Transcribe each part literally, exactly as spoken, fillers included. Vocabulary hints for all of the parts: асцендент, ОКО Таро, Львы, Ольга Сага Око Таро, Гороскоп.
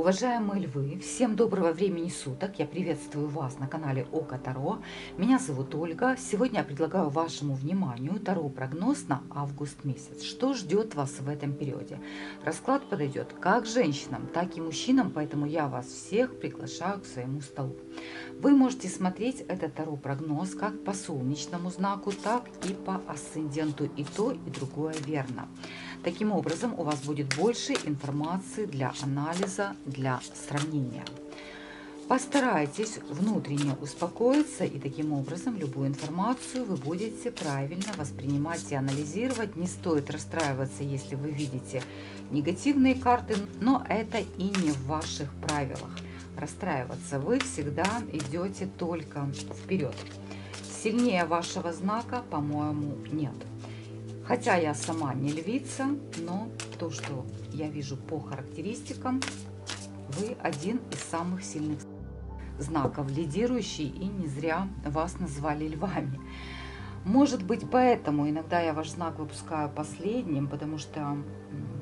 Уважаемые львы, всем доброго времени суток. Я приветствую вас на канале ОКО Таро. Меня зовут Ольга. Сегодня я предлагаю вашему вниманию Таро-прогноз на август месяц. Что ждет вас в этом периоде? Расклад подойдет как женщинам, так и мужчинам, поэтому я вас всех приглашаю к своему столу. Вы можете смотреть этот Таро-прогноз как по солнечному знаку, так и по асценденту. И то, и другое верно. Таким образом, у вас будет больше информации для анализа, для сравнения. Постарайтесь внутренне успокоиться, и таким образом любую информацию вы будете правильно воспринимать и анализировать. Не стоит расстраиваться, если вы видите негативные карты, но это и не в ваших правилах. Расстраиваться вы всегда идете только вперед. Сильнее вашего знака, по-моему, нет. Хотя я сама не львица, но то, что я вижу по характеристикам, вы один из самых сильных знаков, лидирующий, и не зря вас назвали львами. Может быть, поэтому иногда я ваш знак выпускаю последним, потому что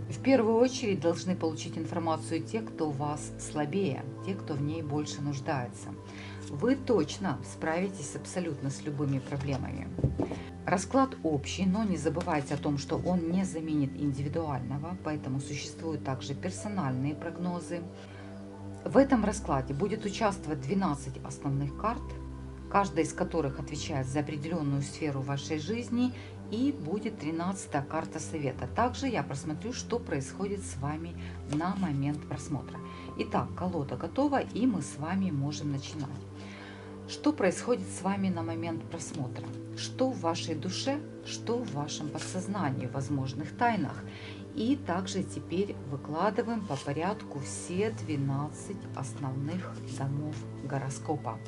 в первую очередь должны получить информацию те, кто вас слабее, те, кто в ней больше нуждается. Вы точно справитесь абсолютно с любыми проблемами. Расклад общий, но не забывайте о том, что он не заменит индивидуального, поэтому существуют также персональные прогнозы. В этом раскладе будет участвовать двенадцать основных карт, каждая из которых отвечает за определенную сферу вашей жизни, и будет тринадцатая карта совета. Также я просмотрю, что происходит с вами на момент просмотра. Итак, колода готова, и мы с вами можем начинать. Что происходит с вами на момент просмотра? Что в вашей душе, что в вашем подсознании, в возможных тайнах. И также теперь выкладываем по порядку все двенадцать основных домов гороскопа.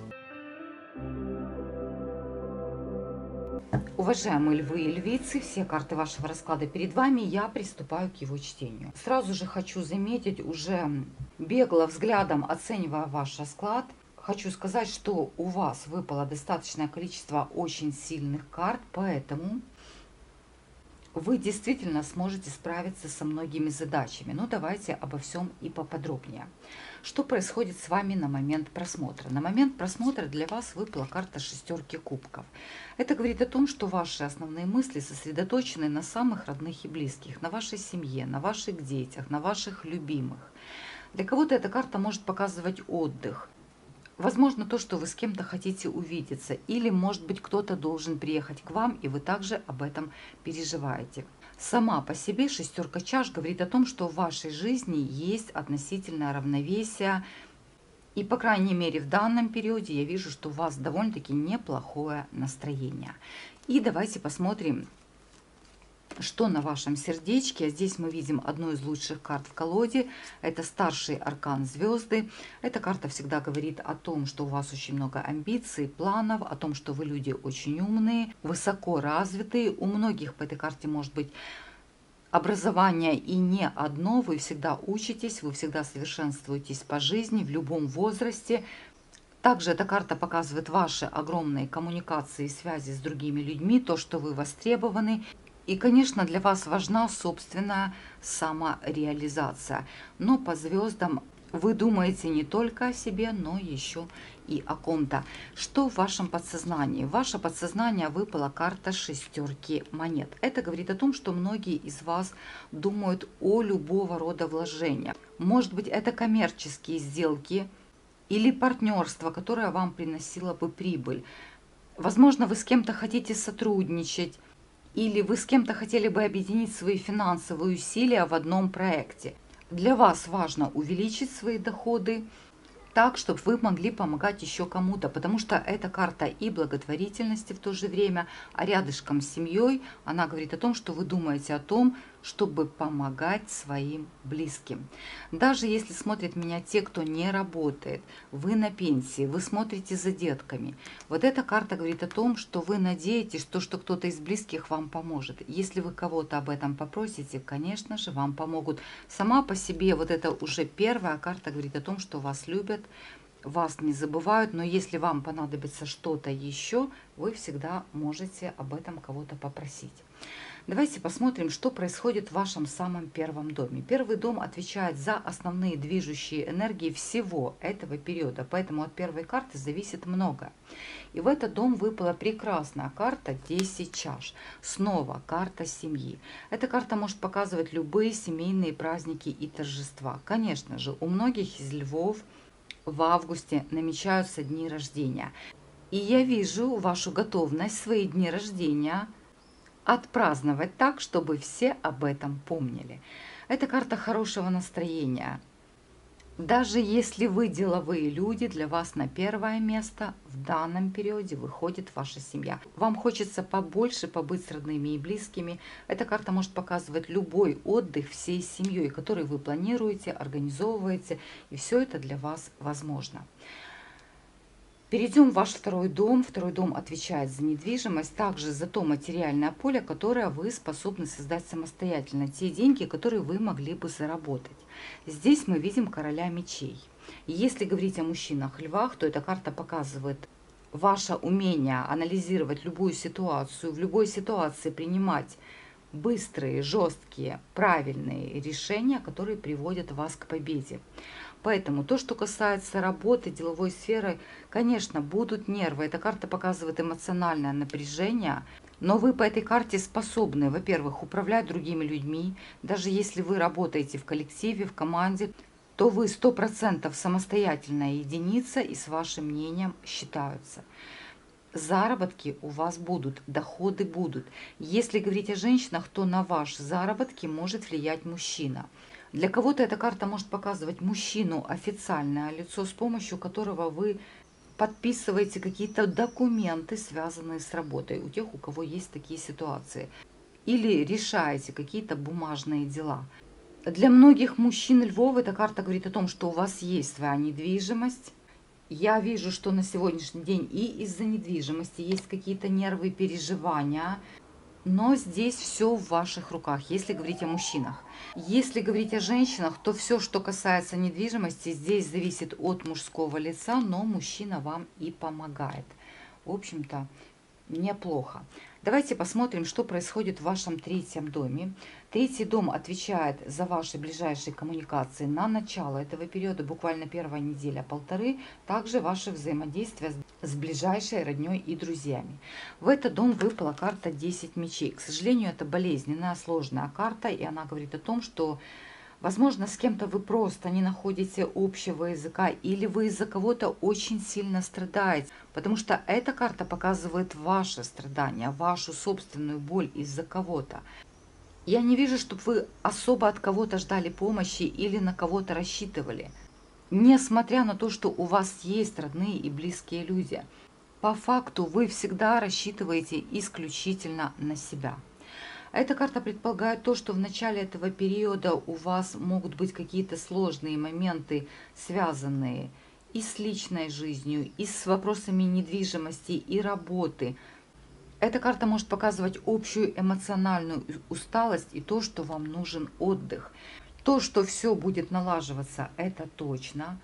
Уважаемые львы и львицы, все карты вашего расклада перед вами, я приступаю к его чтению. Сразу же хочу заметить, уже бегло взглядом оценивая ваш расклад, хочу сказать, что у вас выпало достаточное количество очень сильных карт, поэтому вы действительно сможете справиться со многими задачами. Но давайте обо всем и поподробнее. Что происходит с вами на момент просмотра? На момент просмотра для вас выпала карта шестерки кубков. Это говорит о том, что ваши основные мысли сосредоточены на самых родных и близких, на вашей семье, на ваших детях, на ваших любимых. Для кого-то эта карта может показывать отдых. Возможно, то, что вы с кем-то хотите увидеться, или, может быть, кто-то должен приехать к вам, и вы также об этом переживаете. Сама по себе шестерка чаш говорит о том, что в вашей жизни есть относительное равновесие, и, по крайней мере, в данном периоде я вижу, что у вас довольно-таки неплохое настроение. И давайте посмотрим, что на вашем сердечке. Здесь мы видим одну из лучших карт в колоде. Это старший аркан звезды. Эта карта всегда говорит о том, что у вас очень много амбиций, планов, о том, что вы люди очень умные, высоко развитые. У многих по этой карте может быть образование и не одно. Вы всегда учитесь, вы всегда совершенствуетесь по жизни в любом возрасте. Также эта карта показывает ваши огромные коммуникации и связи с другими людьми, то, что вы востребованы. И, конечно, для вас важна собственная самореализация. Но по звездам вы думаете не только о себе, но еще и о ком-то. Что в вашем подсознании? В ваше подсознание выпала карта шестерки монет. Это говорит о том, что многие из вас думают о любого рода вложениях. Может быть, это коммерческие сделки или партнерство, которое вам приносило бы прибыль. Возможно, вы с кем-то хотите сотрудничать. Или вы с кем-то хотели бы объединить свои финансовые усилия в одном проекте. Для вас важно увеличить свои доходы так, чтобы вы могли помогать еще кому-то, потому что эта карта и благотворительности в то же время, а рядышком с семьей она говорит о том, что вы думаете о том, чтобы помогать своим близким. Даже если смотрят меня те, кто не работает, вы на пенсии, вы смотрите за детками. Вот эта карта говорит о том, что вы надеетесь, что, что кто-то из близких вам поможет. Если вы кого-то об этом попросите, конечно же, вам помогут. Сама по себе вот это уже первая карта говорит о том, что вас любят, вас не забывают, но если вам понадобится что-то еще, вы всегда можете об этом кого-то попросить. Давайте посмотрим, что происходит в вашем самом первом доме. Первый дом отвечает за основные движущие энергии всего этого периода, поэтому от первой карты зависит много. И в этот дом выпала прекрасная карта десять чаш. Снова карта семьи. Эта карта может показывать любые семейные праздники и торжества. Конечно же, у многих из львов в августе намечаются дни рождения. И я вижу вашу готовность свои дни рождения отпраздновать так, чтобы все об этом помнили. Это карта хорошего настроения. Даже если вы деловые люди, для вас на первое место в данном периоде выходит ваша семья. Вам хочется побольше побыть с родными и близкими. Эта карта может показывать любой отдых всей семьей, который вы планируете, организовываете, и все это для вас возможно. Перейдем в ваш второй дом. Второй дом отвечает за недвижимость, также за то материальное поле, которое вы способны создать самостоятельно, те деньги, которые вы могли бы заработать. Здесь мы видим короля мечей. Если говорить о мужчинах-львах, то эта карта показывает ваше умение анализировать любую ситуацию, в любой ситуации принимать быстрые, жесткие, правильные решения, которые приводят вас к победе. Поэтому то, что касается работы, деловой сферы, конечно, будут нервы. Эта карта показывает эмоциональное напряжение, но вы по этой карте способны, во-первых, управлять другими людьми. Даже если вы работаете в коллективе, в команде, то вы сто процентов самостоятельная единица и с вашим мнением считаются. Заработки у вас будут, доходы будут. Если говорить о женщинах, то на ваши заработки может влиять мужчина. Для кого-то эта карта может показывать мужчину, официальное лицо, с помощью которого вы подписываете какие-то документы, связанные с работой, у тех, у кого есть такие ситуации. Или решаете какие-то бумажные дела. Для многих мужчин львов эта карта говорит о том, что у вас есть своя недвижимость. Я вижу, что на сегодняшний день и из-за недвижимости есть какие-то нервы, переживания. Но здесь все в ваших руках, если говорить о мужчинах. Если говорить о женщинах, то все, что касается недвижимости, здесь зависит от мужского лица, но мужчина вам и помогает. В общем-то, неплохо. Давайте посмотрим, что происходит в вашем третьем доме. Третий дом отвечает за ваши ближайшие коммуникации на начало этого периода, буквально первая неделя-полторы, также ваше взаимодействие с ближайшей родней и друзьями. В этот дом выпала карта десять мечей. К сожалению, это болезненная, сложная карта, и она говорит о том, что, возможно, с кем-то вы просто не находите общего языка, или вы из-за кого-то очень сильно страдаете, потому что эта карта показывает ваше страдание, вашу собственную боль из-за кого-то. Я не вижу, чтобы вы особо от кого-то ждали помощи или на кого-то рассчитывали, несмотря на то, что у вас есть родные и близкие люди. По факту вы всегда рассчитываете исключительно на себя. Эта карта предполагает то, что в начале этого периода у вас могут быть какие-то сложные моменты, связанные и с личной жизнью, и с вопросами недвижимости, и работы. Эта карта может показывать общую эмоциональную усталость и то, что вам нужен отдых. То, что все будет налаживаться, это точно.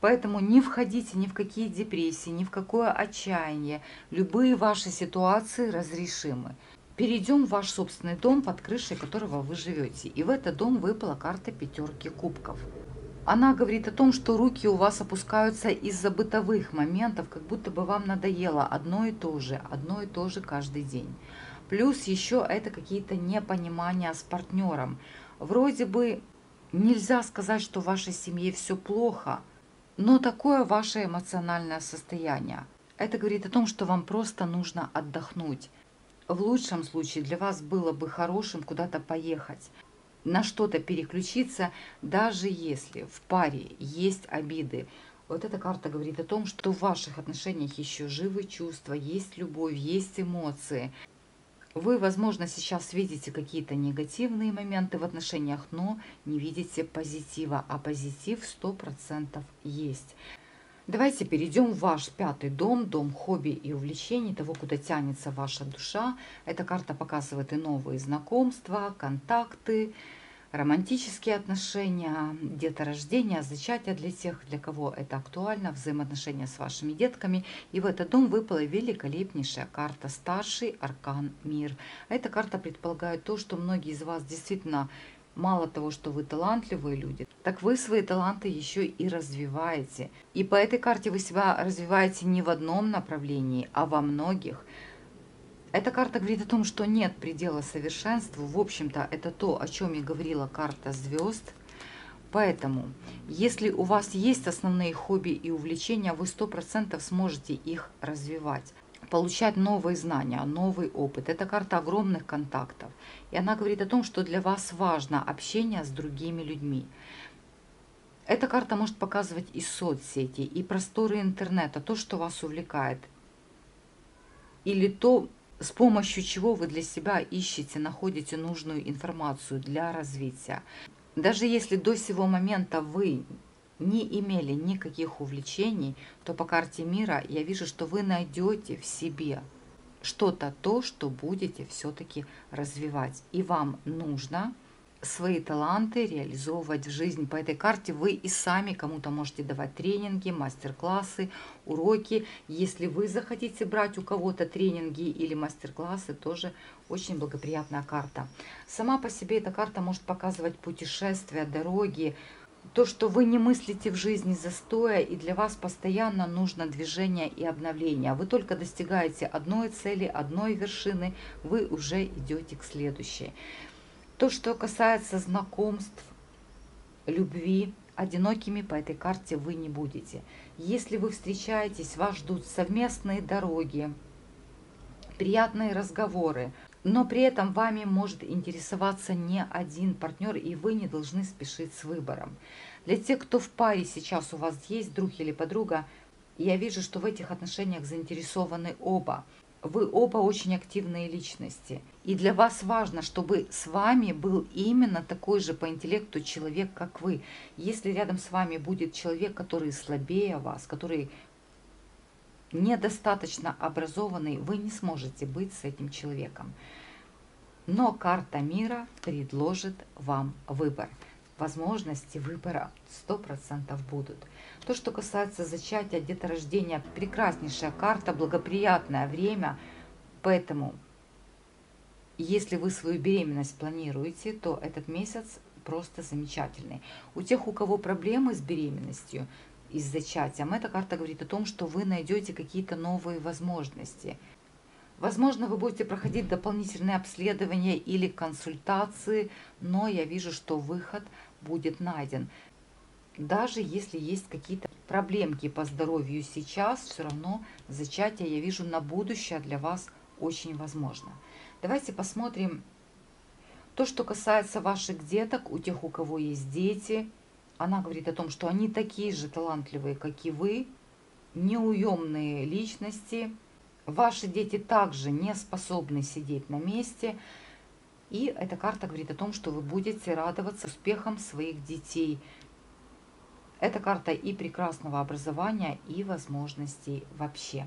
Поэтому не входите ни в какие депрессии, ни в какое отчаяние. Любые ваши ситуации разрешимы. Перейдем в ваш собственный дом, под крышей которого вы живете. И в этот дом выпала карта пятерки кубков. Она говорит о том, что руки у вас опускаются из-за бытовых моментов, как будто бы вам надоело одно и то же, одно и то же каждый день. Плюс еще это какие-то непонимания с партнером. Вроде бы нельзя сказать, что в вашей семье все плохо, но такое ваше эмоциональное состояние. Это говорит о том, что вам просто нужно отдохнуть. В лучшем случае для вас было бы хорошим куда-то поехать, на что-то переключиться, даже если в паре есть обиды. Вот эта карта говорит о том, что в ваших отношениях еще живы чувства, есть любовь, есть эмоции. Вы, возможно, сейчас видите какие-то негативные моменты в отношениях, но не видите позитива, а позитив сто процентов есть. Давайте перейдем в ваш пятый дом, дом хобби и увлечений, того, куда тянется ваша душа. Эта карта показывает и новые знакомства, контакты, романтические отношения, деторождение, зачатие для тех, для кого это актуально, взаимоотношения с вашими детками. И в этот дом выпала великолепнейшая карта «Старший аркан Мир». Эта карта предполагает то, что многие из вас действительно... Мало того, что вы талантливые люди, так вы свои таланты еще и развиваете. И по этой карте вы себя развиваете не в одном направлении, а во многих. Эта карта говорит о том, что нет предела совершенству. В общем-то, это то, о чем я говорила, карта звезд. Поэтому, если у вас есть основные хобби и увлечения, вы сто процентов сможете их развивать. Получать новые знания, новый опыт. Это карта огромных контактов. И она говорит о том, что для вас важно общение с другими людьми. Эта карта может показывать и соцсети, и просторы интернета, то, что вас увлекает. Или то, с помощью чего вы для себя ищете, находите нужную информацию для развития. Даже если до сего момента вы... не имели никаких увлечений, то по карте мира я вижу, что вы найдете в себе что-то, то, что будете все-таки развивать. И вам нужно свои таланты реализовывать в жизни. По этой карте вы и сами кому-то можете давать тренинги, мастер-классы, уроки. Если вы захотите брать у кого-то тренинги или мастер-классы, тоже очень благоприятная карта. Сама по себе эта карта может показывать путешествия, дороги, то, что вы не мыслите в жизни застоя, и для вас постоянно нужно движение и обновление. Вы только достигаете одной цели, одной вершины, вы уже идете к следующей. То, что касается знакомств, любви, одинокими по этой карте вы не будете. Если вы встречаетесь, вас ждут совместные дороги, приятные разговоры. Но при этом вами может интересоваться не один партнер, и вы не должны спешить с выбором. Для тех, кто в паре сейчас у вас есть, друг или подруга, я вижу, что в этих отношениях заинтересованы оба. Вы оба очень активные личности. И для вас важно, чтобы с вами был именно такой же по интеллекту человек, как вы. Если рядом с вами будет человек, который слабее вас, который... недостаточно образованный, вы не сможете быть с этим человеком. Но карта мира предложит вам выбор. Возможности выбора сто процентов будут. То, что касается зачатия, деторождения, прекраснейшая карта, благоприятное время. Поэтому, если вы свою беременность планируете, то этот месяц просто замечательный. У тех, у кого проблемы с беременностью, и с зачатием, эта карта говорит о том, что вы найдете какие-то новые возможности. Возможно, вы будете проходить дополнительные обследования или консультации, но я вижу, что выход будет найден. Даже если есть какие-то проблемки по здоровью сейчас, все равно зачатие, я вижу, на будущее для вас очень возможно. Давайте посмотрим то, что касается ваших деток, у тех, у кого есть дети. Она говорит о том, что они такие же талантливые, как и вы, неуемные личности. Ваши дети также не способны сидеть на месте. И эта карта говорит о том, что вы будете радоваться успехам своих детей. Это карта и прекрасного образования, и возможностей вообще.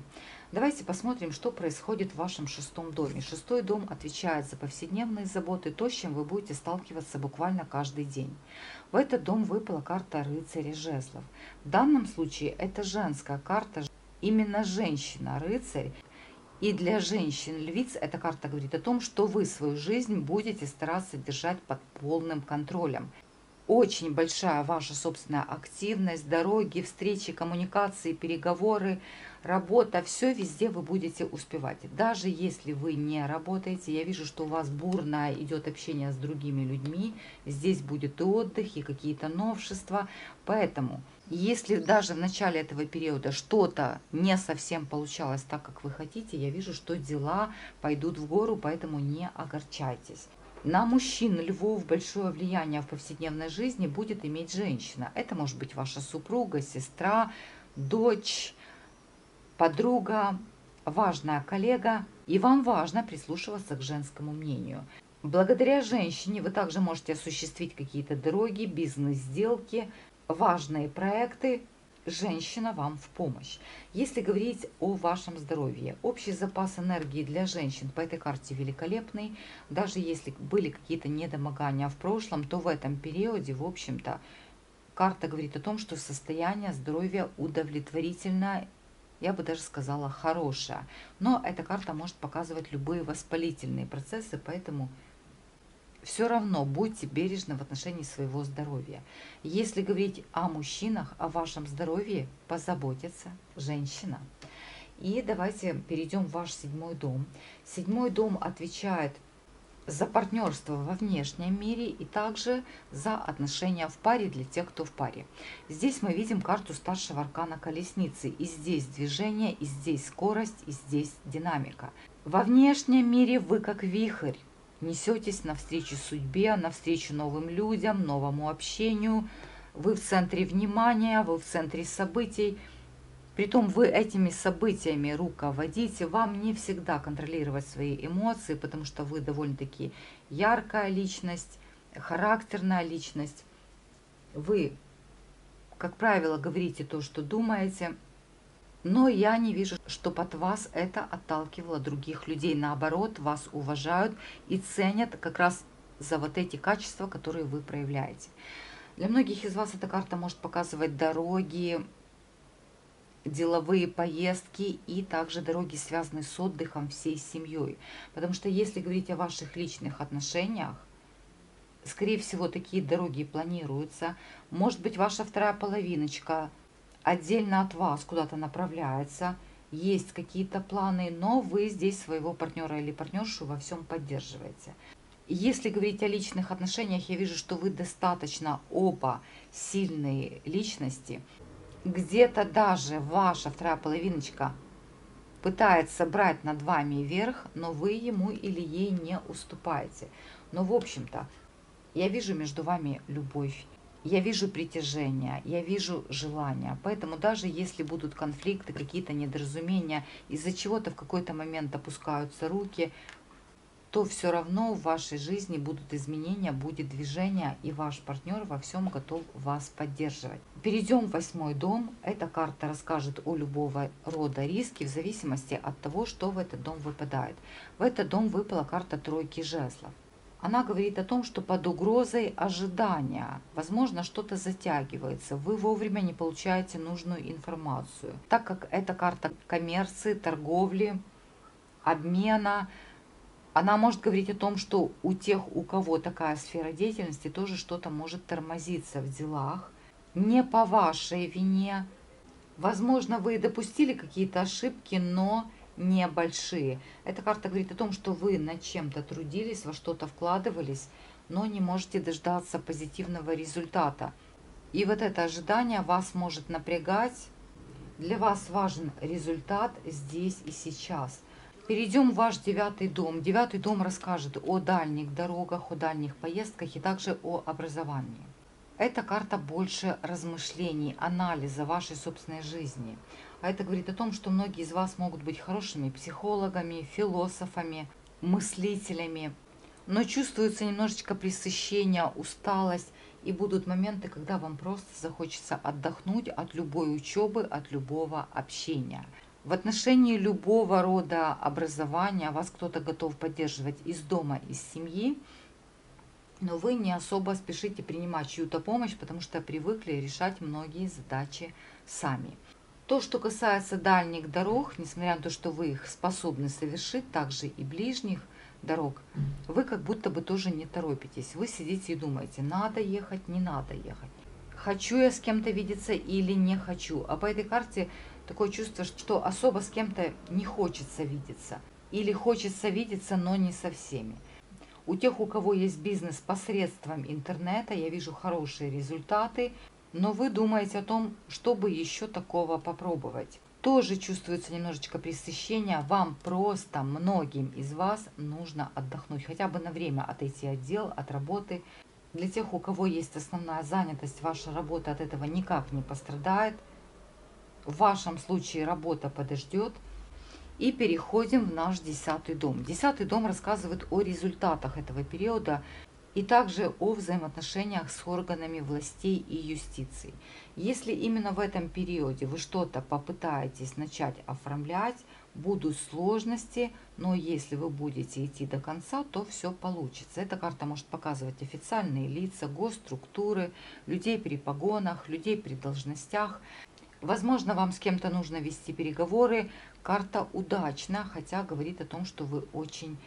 Давайте посмотрим, что происходит в вашем шестом доме. Шестой дом отвечает за повседневные заботы, то, с чем вы будете сталкиваться буквально каждый день. В этот дом выпала карта рыцаря жезлов. В данном случае это женская карта, именно женщина-рыцарь. И для женщин-львиц эта карта говорит о том, что вы свою жизнь будете стараться держать под полным контролем. Очень большая ваша собственная активность, дороги, встречи, коммуникации, переговоры, работа. Все везде вы будете успевать. Даже если вы не работаете, я вижу, что у вас бурно идет общение с другими людьми. Здесь будет и отдых, и какие-то новшества. Поэтому, если даже в начале этого периода что-то не совсем получалось так, как вы хотите, я вижу, что дела пойдут в гору, поэтому не огорчайтесь. На мужчин львов большое влияние в повседневной жизни будет иметь женщина. Это может быть ваша супруга, сестра, дочь, подруга, важная коллега. И вам важно прислушиваться к женскому мнению. Благодаря женщине вы также можете осуществить какие-то дороги, бизнес-сделки, важные проекты. женщина вам в помощь. Если говорить о вашем здоровье, общий запас энергии для женщин по этой карте великолепный. Даже если были какие-то недомогания в прошлом, то в этом периоде, в общем-то, карта говорит о том, что состояние здоровья удовлетворительное, я бы даже сказала, хорошее. Но эта карта может показывать любые воспалительные процессы, поэтому все равно будьте бережны в отношении своего здоровья. Если говорить о мужчинах, о вашем здоровье позаботится женщина. И давайте перейдем в ваш седьмой дом. Седьмой дом отвечает за партнерство во внешнем мире и также за отношения в паре для тех, кто в паре. Здесь мы видим карту старшего аркана колесницы. И здесь движение, и здесь скорость, и здесь динамика. Во внешнем мире вы как вихрь несетесь навстречу судьбе, навстречу новым людям, новому общению. Вы в центре внимания, вы в центре событий. Притом вы этими событиями руководите. Вам не всегда контролировать свои эмоции, потому что вы довольно-таки яркая личность, характерная личность. Вы, как правило, говорите то, что думаете. Но я не вижу, что под вас это отталкивало других людей. Наоборот, вас уважают и ценят как раз за вот эти качества, которые вы проявляете. Для многих из вас эта карта может показывать дороги, деловые поездки и также дороги, связанные с отдыхом всей семьей. Потому что если говорить о ваших личных отношениях, скорее всего, такие дороги планируются. Может быть, ваша вторая половиночка отдельно от вас куда-то направляется, есть какие-то планы, но вы здесь своего партнера или партнершу во всем поддерживаете. Если говорить о личных отношениях, я вижу, что вы достаточно оба сильные личности. Где-то даже ваша вторая половиночка пытается брать над вами верх, но вы ему или ей не уступаете. Но, в общем-то, я вижу между вами любовь. Я вижу притяжение, я вижу желание. Поэтому даже если будут конфликты, какие-то недоразумения, из-за чего-то в какой-то момент опускаются руки, то все равно в вашей жизни будут изменения, будет движение, и ваш партнер во всем готов вас поддерживать. Перейдем в восьмой дом. Эта карта расскажет о любого рода риске в зависимости от того, что в этот дом выпадает. В этот дом выпала карта тройки жезлов. Она говорит о том, что под угрозой ожидания, возможно, что-то затягивается, вы вовремя не получаете нужную информацию. Так как эта карта коммерции, торговли, обмена, она может говорить о том, что у тех, у кого такая сфера деятельности, тоже что-то может тормозиться в делах, не по вашей вине. Возможно, вы допустили какие-то ошибки, но небольшие. Эта карта говорит о том, что вы над чем-то трудились, во что-то вкладывались, но не можете дождаться позитивного результата. И вот это ожидание вас может напрягать. Для вас важен результат здесь и сейчас. Перейдем в ваш девятый дом. Девятый дом расскажет о дальних дорогах, о дальних поездках и также о образовании. Эта карта больше размышлений, анализа вашей собственной жизни. А это говорит о том, что многие из вас могут быть хорошими психологами, философами, мыслителями, но чувствуется немножечко пресыщение, усталость, и будут моменты, когда вам просто захочется отдохнуть от любой учебы, от любого общения. В отношении любого рода образования вас кто-то готов поддерживать из дома, из семьи, но вы не особо спешите принимать чью-то помощь, потому что привыкли решать многие задачи сами. То, что касается дальних дорог, несмотря на то, что вы их способны совершить, также и ближних дорог, вы как будто бы тоже не торопитесь. Вы сидите и думаете, надо ехать, не надо ехать. Хочу я с кем-то видеться или не хочу. А по этой карте такое чувство, что особо с кем-то не хочется видеться. Или хочется видеться, но не со всеми. У тех, у кого есть бизнес посредством интернета, я вижу хорошие результаты. Но вы думаете о том, чтобы еще такого попробовать. Тоже чувствуется немножечко пресыщение. Вам просто, многим из вас, нужно отдохнуть. Хотя бы на время отойти от дел, от работы. Для тех, у кого есть основная занятость, ваша работа от этого никак не пострадает. В вашем случае работа подождет. И переходим в наш десятый дом. Десятый дом рассказывает о результатах этого периода. и также о взаимоотношениях с органами властей и юстиции. Если именно в этом периоде вы что-то попытаетесь начать оформлять, будут сложности, но если вы будете идти до конца, то все получится. Эта карта может показывать официальные лица, госструктуры, людей при погонах, людей при должностях. Возможно, вам с кем-то нужно вести переговоры. Карта удачна, хотя говорит о том, что вы очень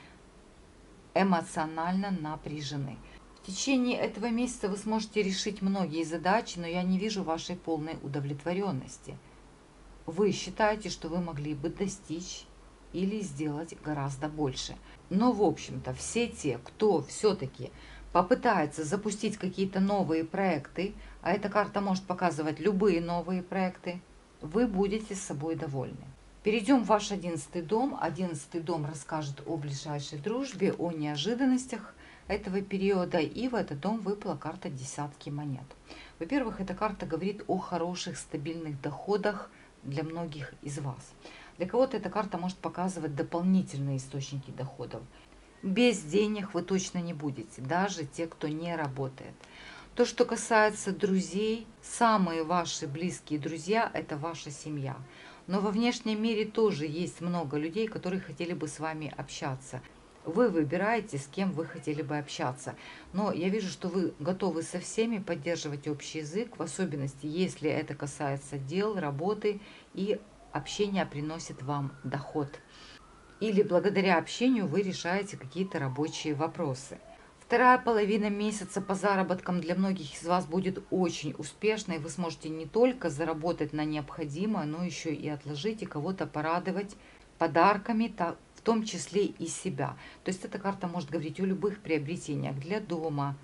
эмоционально напряжены. В течение этого месяца вы сможете решить многие задачи, но я не вижу вашей полной удовлетворенности. Вы считаете, что вы могли бы достичь или сделать гораздо больше. Но, в общем-то, все те, кто все-таки попытается запустить какие-то новые проекты, а эта карта может показывать любые новые проекты, вы будете с собой довольны. Перейдем в ваш одиннадцатый дом. Одиннадцатый дом расскажет о ближайшей дружбе, о неожиданностях этого периода. И в этот дом выпала карта десятки монет. Во-первых, эта карта говорит о хороших стабильных доходах для многих из вас. Для кого-то эта карта может показывать дополнительные источники доходов. Без денег вы точно не будете, даже те, кто не работает. То, что касается друзей, самые ваши близкие друзья – это ваша семья. Но во внешнем мире тоже есть много людей, которые хотели бы с вами общаться. Вы выбираете, с кем вы хотели бы общаться. Но я вижу, что вы готовы со всеми поддерживать общий язык, в особенности, если это касается дел, работы, и общение приносит вам доход. Или благодаря общению вы решаете какие-то рабочие вопросы. Вторая половина месяца по заработкам для многих из вас будет очень успешной. Вы сможете не только заработать на необходимое, но еще и отложить и кого-то порадовать подарками, в том числе и себя. То есть эта карта может говорить о любых приобретениях для дома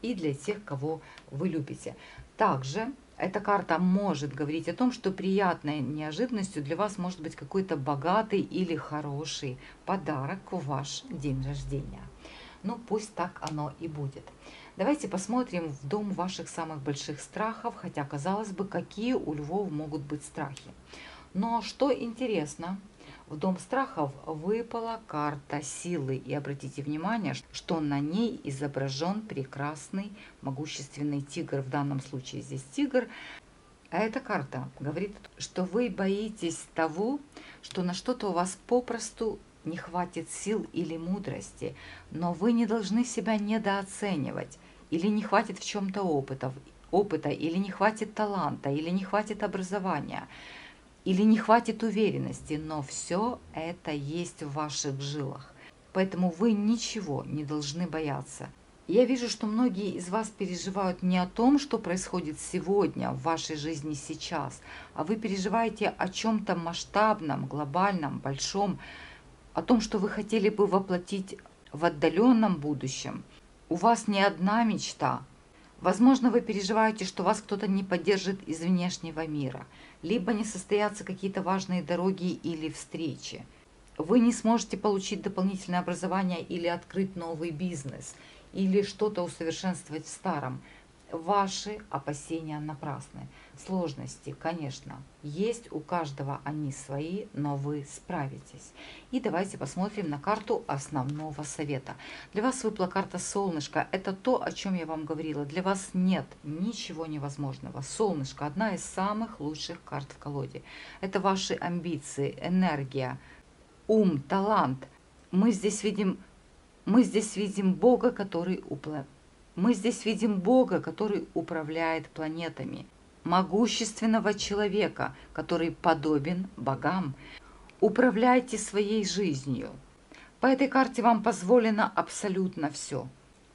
и для тех, кого вы любите. Также эта карта может говорить о том, что приятной неожиданностью для вас может быть какой-то богатый или хороший подарок в ваш день рождения. Ну, пусть так оно и будет. Давайте посмотрим в дом ваших самых больших страхов, хотя, казалось бы, какие у львов могут быть страхи. Но что интересно, в дом страхов выпала карта силы. И обратите внимание, что на ней изображен прекрасный могущественный тигр. В данном случае здесь тигр. А эта карта говорит, что вы боитесь того, что на что-то у вас попросту не хватит сил или мудрости, но вы не должны себя недооценивать, или не хватит в чем-то опыта, опыта, или не хватит таланта, или не хватит образования, или не хватит уверенности, но все это есть в ваших жилах, поэтому вы ничего не должны бояться. Я вижу, что многие из вас переживают не о том, что происходит сегодня в вашей жизни сейчас, а вы переживаете о чем-то масштабном, глобальном, большом, о том, что вы хотели бы воплотить в отдаленном будущем. У вас не одна мечта. Возможно, вы переживаете, что вас кто-то не поддержит из внешнего мира, либо не состоятся какие-то важные дороги или встречи. Вы не сможете получить дополнительное образование или открыть новый бизнес, или что-то усовершенствовать в старом. Ваши опасения напрасны. Сложности, конечно, есть, у каждого они свои, но вы справитесь. И давайте посмотрим на карту основного совета. Для вас выпала карта солнышко. Это то, о чем я вам говорила. Для вас нет ничего невозможного. Солнышко – одна из самых лучших карт в колоде. Это ваши амбиции, энергия, ум, талант. Мы здесь видим, мы здесь видим Бога, который уплыл. Мы здесь видим Бога, который управляет планетами, могущественного человека, который подобен богам. Управляйте своей жизнью. По этой карте вам позволено абсолютно все.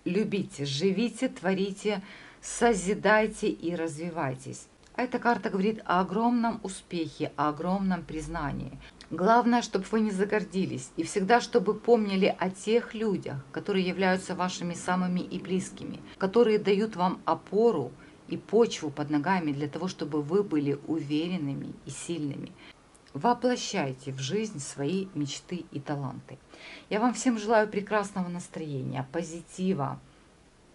Любите, живите, творите, созидайте и развивайтесь. Эта карта говорит о огромном успехе, о огромном признании. Главное, чтобы вы не загордились и всегда, чтобы помнили о тех людях, которые являются вашими самыми и близкими, которые дают вам опору и почву под ногами для того, чтобы вы были уверенными и сильными. Воплощайте в жизнь свои мечты и таланты. Я вам всем желаю прекрасного настроения, позитива,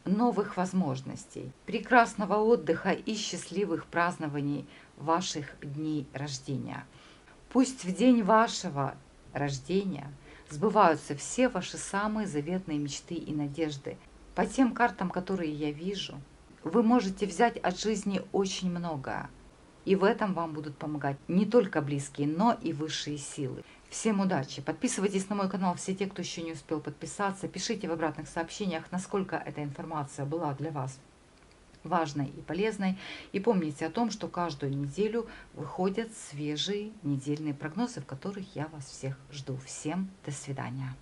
новых возможностей, прекрасного отдыха и счастливых празднований ваших дней рождения. Пусть в день вашего рождения сбываются все ваши самые заветные мечты и надежды. По тем картам, которые я вижу, вы можете взять от жизни очень многое. И в этом вам будут помогать не только близкие, но и высшие силы. Всем удачи! Подписывайтесь на мой канал, все те, кто еще не успел подписаться. Пишите в обратных сообщениях, насколько эта информация была для вас важной и полезной. И помните о том, что каждую неделю выходят свежие недельные прогнозы, в которых я вас всех жду. Всем до свидания!